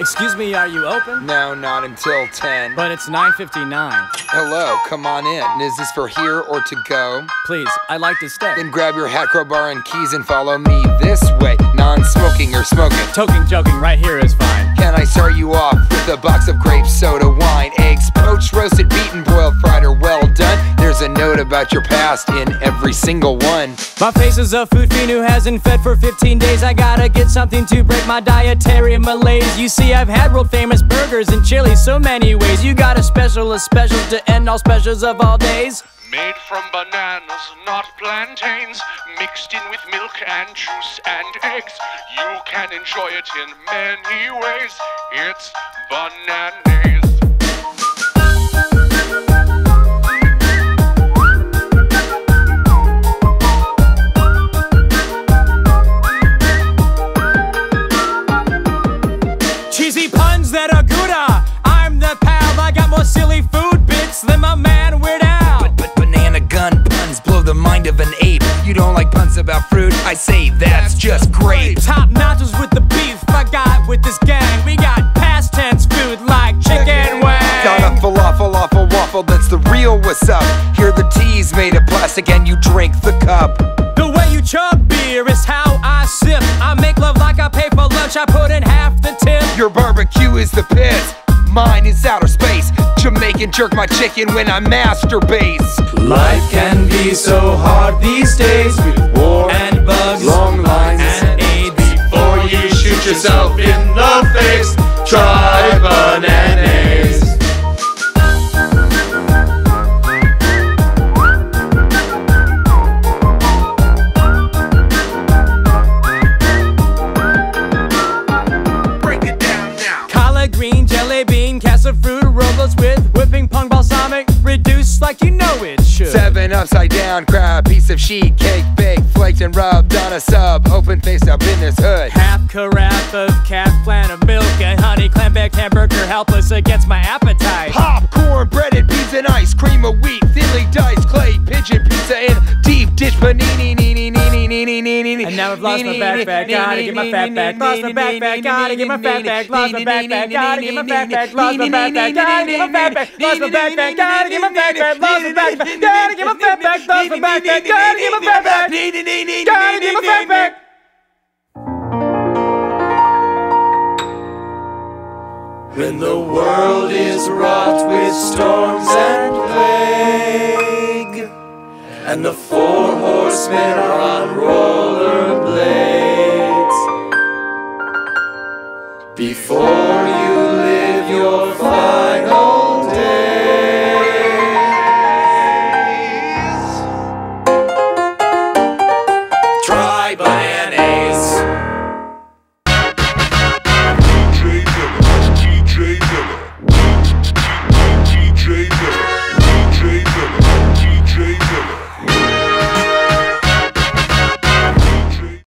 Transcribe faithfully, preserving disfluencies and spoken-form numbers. Excuse me, are you open? No, not until ten. But it's nine fifty-nine. Hello, come on in. Is this for here or to go? Please, I'd like to stay. Then grab your hat, crowbar, and keys and follow me this way. Non-smoking or smoking? Toking, joking, right here is fine. Can I start you off with a box of grapes, soda, wine, eggs, poached, roasted, beaten, boiled, fried, or well done? There's a note about your past in every single one. My face is a food fiend who hasn't fed for fifteen days. I gotta get something to break my dietary malaise. You see, I've had world famous burgers and chili so many ways. You got a special, a special to end all specials of all days. Made from bananas, not plantains, mixed in with milk and juice and eggs. You can enjoy it in many ways. It's Bananaise. Cheesy puns that are Gouda. I'm the pal. I got more silly food bits than my man Weird Al. But, but banana gun puns blow the mind of an ape. You don't like puns about fruit? I say that's, that's just great. Top notches with the beef I got with this gang. We got past tense food like chicken wings. Got a falafel, awful waffle. That's the real what's up. Here the tea's made of plastic and you drink the cup. The way you chug beer is how I sip. I make love like I pay for lunch. I put in half the tip. Your barbecue is the pits, mine is outer space. Jamaican jerk my chicken when I masturbate. Life can be so hard these days, with war and bugs, long lines and AIDS. Before you shoot yourself in the face, try Bananaise. Like you know it should. Seven upside down crab, piece of sheet cake, baked, flaked and rubbed on a sub, open faced up in this hood. Half carafe of calf, plant of milk, and honey clam baked hamburger, helpless against my appetite. Popcorn, breaded peas and ice, cream of wheat, thinly diced clay, pigeon pizza and deep dish panini. And now I've lost my backpack, gotta get my fat back. Lost my backpack, gotta get my fat back. Lost my backpack, gotta get my fat back. Lost my backpack, gotta get my fat back. Lost my backpack, gotta get my fat back. Lost my backpack, gotta get my fat back. Lost my backpack, gotta get my fat back. Gotta get my fat back. When the world is wrought with storms and plague, and the four horsemen are